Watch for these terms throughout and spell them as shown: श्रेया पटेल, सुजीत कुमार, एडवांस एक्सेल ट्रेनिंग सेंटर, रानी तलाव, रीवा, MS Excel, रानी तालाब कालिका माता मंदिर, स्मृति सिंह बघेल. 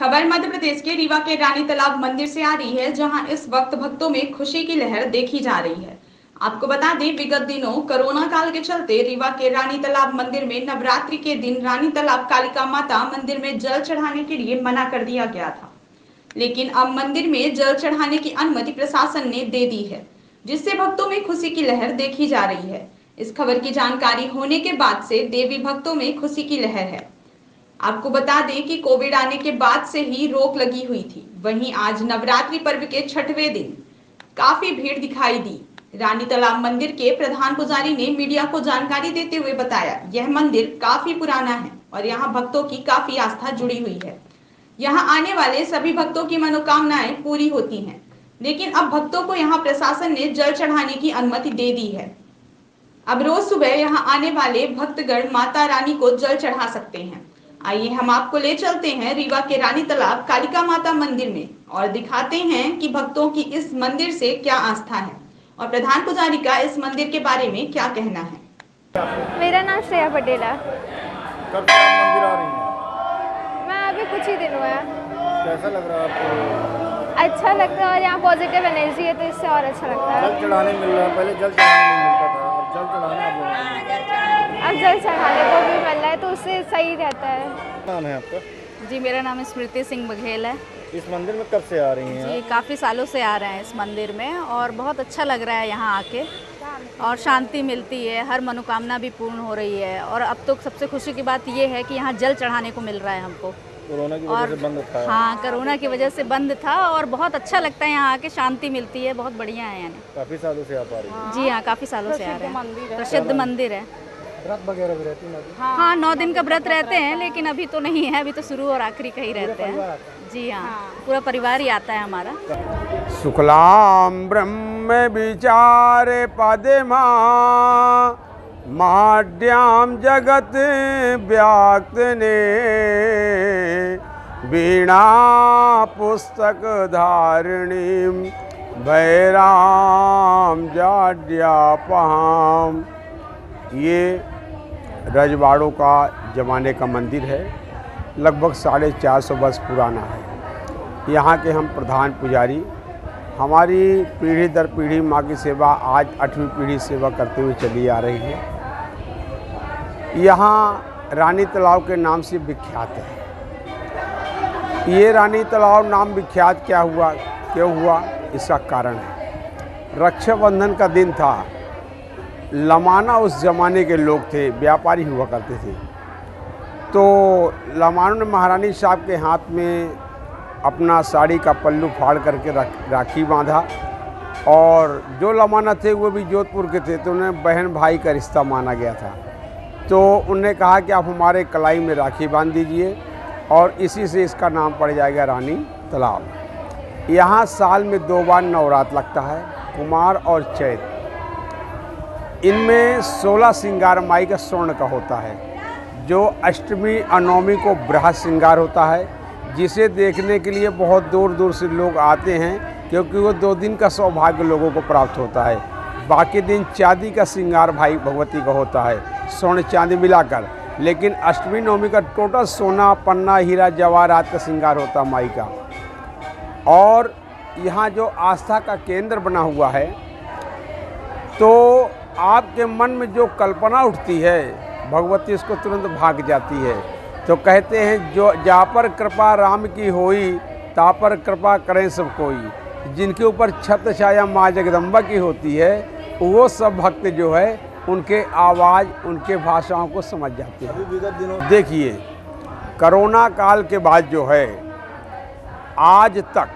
खबर मध्य प्रदेश के रीवा के रानी तालाब मंदिर से आ रही है, जहां इस वक्त भक्तों में खुशी की लहर देखी जा रही है। आपको बता दें, विगत दिनों कोरोना काल के चलते रीवा के रानी तालाब मंदिर में नवरात्रि के दिन रानी तालाब कालिका माता मंदिर में जल चढ़ाने के लिए मना कर दिया गया था, लेकिन अब मंदिर में जल चढ़ाने की अनुमति प्रशासन ने दे दी है, जिससे भक्तों में खुशी की लहर देखी जा रही है। इस खबर की जानकारी होने के बाद से देवी भक्तों में खुशी की लहर है। आपको बता दें कि कोविड आने के बाद से ही रोक लगी हुई थी, वहीं आज नवरात्रि पर्व के छठवें दिन काफी भीड़ दिखाई दी। रानी तालाब मंदिर के प्रधान पुजारी ने मीडिया को जानकारी देते हुए बताया, यह मंदिर काफी पुराना है और यहाँ भक्तों की काफी आस्था जुड़ी हुई है। यहाँ आने वाले सभी भक्तों की मनोकामनाएं पूरी होती हैं, लेकिन अब भक्तों को यहाँ प्रशासन ने जल चढ़ाने की अनुमति दे दी है। अब रोज सुबह यहाँ आने वाले भक्तगण माता रानी को जल चढ़ा सकते हैं। आइए हम आपको ले चलते हैं रीवा के रानी तालाब कालिका माता मंदिर में और दिखाते हैं कि भक्तों की इस मंदिर से क्या आस्था है और प्रधान पुजारी का इस मंदिर के बारे में क्या कहना है। मेरा नाम श्रेया पटेल है। कब से आप मंदिर आ रही हैं? मैं अभी कुछ ही दिन हुआ है। कैसा लग रहा है आपको? अच्छा लगता है और यहाँ पॉजिटिव एनर्जी है, तो इससे और अच्छा लगता है। जल चढ़ाने मिल रहा है, पहले जल चढ़ाने नहीं मिलता था, अब जल चढ़ाने, अब जल चढ़ाने को भी मिल रहा है, तो उससे सही रहता है। नाम है आपका? जी, मेरा नाम स्मृति सिंह बघेल है। इस मंदिर में कब से आ रही हैं? जी, काफ़ी सालों से आ रहे हैं इस मंदिर में और बहुत अच्छा लग रहा है यहाँ आके और शांति मिलती है, हर मनोकामना भी पूर्ण हो रही है। और अब तो सबसे खुशी की बात ये है कि यहाँ जल चढ़ाने को मिल रहा है हमको। कोरोना की वजह से बंद था। हाँ, कोरोना की वजह से बंद था और बहुत अच्छा लगता है यहाँ आके, शांति मिलती है, बहुत बढ़िया है। यानी काफ़ी सालों से आप आ रही हैं? जी हाँ, काफ़ी सालों से आ रहे हैं। प्रसिद्ध मंदिर है। व्रत वगैरह भी रहती है? हाँ, 9 दिन का व्रत रहते हैं, लेकिन अभी तो नहीं है, अभी तो शुरू और आखिरी का ही रहते हैं। जी हाँ, पूरा परिवार ही आता है हमारा। शुक्लाम ब्रह्म विचारे पद्मा माड्याम जगत व्याक्त ने वीणा पुस्तक धारिणी भैराम जाड्यापहाम। ये रजवाड़ों का ज़माने का मंदिर है, लगभग 450 वर्ष पुराना है। यहाँ के हम प्रधान पुजारी हमारी पीढ़ी दर पीढ़ी माँ की सेवा, आज 8वीं पीढ़ी सेवा करते हुए चली आ रही है। यहाँ रानी तालाब के नाम से विख्यात है। ये रानी तालाब नाम विख्यात क्या हुआ, क्यों हुआ, इसका कारण है। रक्षाबंधन का दिन था, लमाना उस ज़माने के लोग थे, व्यापारी हुआ करते थे, तो लमानों ने महारानी साहब के हाथ में अपना साड़ी का पल्लू फाड़ करके राखी बांधा और जो लमाना थे वो भी जोधपुर के थे, तो उन्हें बहन भाई का रिश्ता माना गया था। तो उन्होंने कहा कि आप हमारे कलाई में राखी बांध दीजिए और इसी से इसका नाम पड़ जाएगा रानी तालाब। यहाँ साल में 2 बार नवरात्र लगता है, कुमार और चैत। इनमें 16 श्रृंगार माई का स्वर्ण का होता है, जो अष्टमी अनौमी को बृहद श्रृंगार होता है, जिसे देखने के लिए बहुत दूर दूर से लोग आते हैं, क्योंकि वो 2 दिन का सौभाग्य लोगों को प्राप्त होता है। बाकी दिन चांदी का श्रृंगार भाई भगवती का होता है, स्वर्ण चांदी मिलाकर, लेकिन अष्टमी नौमी का टोटल सोना पन्ना हीरा जवाहरात का श्रृंगार होता है माई का। और यहाँ जो आस्था का केंद्र बना हुआ है, तो आपके मन में जो कल्पना उठती है भगवती उसको तुरंत भाग जाती है। तो कहते हैं, जो जा पर कृपा राम की होई ता पर कृपा करें सब कोई। जिनके ऊपर छत्र छाया माँ जगदम्बा की होती है, वो सब भक्त जो है उनके आवाज़, उनके भाषाओं को समझ जाते हैं। देखिए, कोरोना काल के बाद जो है आज तक,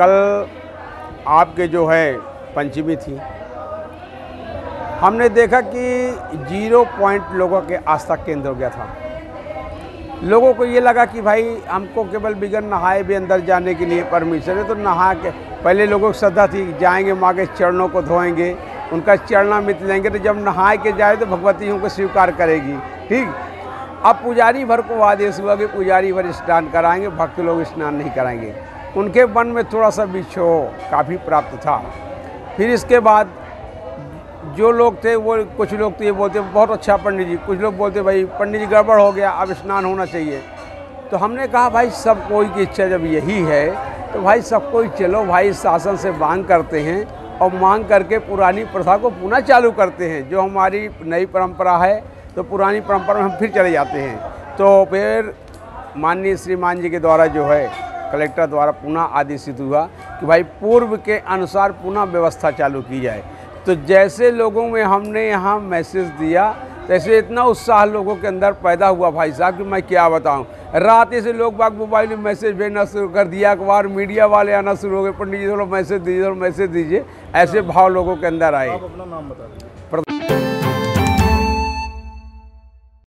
कल आपके जो है पंचमी थी, हमने देखा कि 0% लोगों के आस्था केंद्र हो गया था। लोगों को ये लगा कि भाई हमको केवल बिगड़ नहाए भी अंदर जाने के लिए परमिशन है, तो नहा के, पहले लोगों को श्रद्धा थी जाएंगे माँ के चरणों को धोएंगे, उनका चरणामृत लेंगे, तो जब नहाए के जाए तो भगवती उनको स्वीकार करेगी। ठीक, अब पुजारी भर को आदेश हुआ कि पुजारी भर स्नान कराएंगे, भक्त लोग स्नान नहीं कराएंगे। उनके मन में थोड़ा सा बिछोह काफ़ी प्राप्त था। फिर इसके बाद जो लोग थे, वो कुछ लोग तो ये बोलते बहुत अच्छा पंडित जी, कुछ लोग बोलते भाई पंडित जी गड़बड़ हो गया, अब स्नान होना चाहिए। तो हमने कहा भाई सब कोई की इच्छा जब यही है तो भाई सब कोई चलो भाई शासन से मांग करते हैं और मांग करके पुरानी प्रथा को पुनः चालू करते हैं। जो हमारी नई परंपरा है तो पुरानी परंपरा में हम फिर चले जाते हैं। तो फिर माननीय श्रीमान जी के द्वारा जो है कलेक्टर द्वारा पुनः आदेशित हुआ कि भाई पूर्व के अनुसार पुनः व्यवस्था चालू की जाए। तो जैसे लोगों में हमने यहाँ मैसेज दिया तैसे इतना उत्साह लोगों के अंदर पैदा हुआ भाई साहब कि मैं क्या बताऊं। रात से लोग बाग मोबाइल में मैसेज भेजना शुरू कर दिया, अखबार मीडिया वाले आना शुरू हो गए, पंडित जी थोड़ा मैसेज दीजिए ऐसे भाव लोगों के अंदर आए। आप अपना नाम बता दीजिए।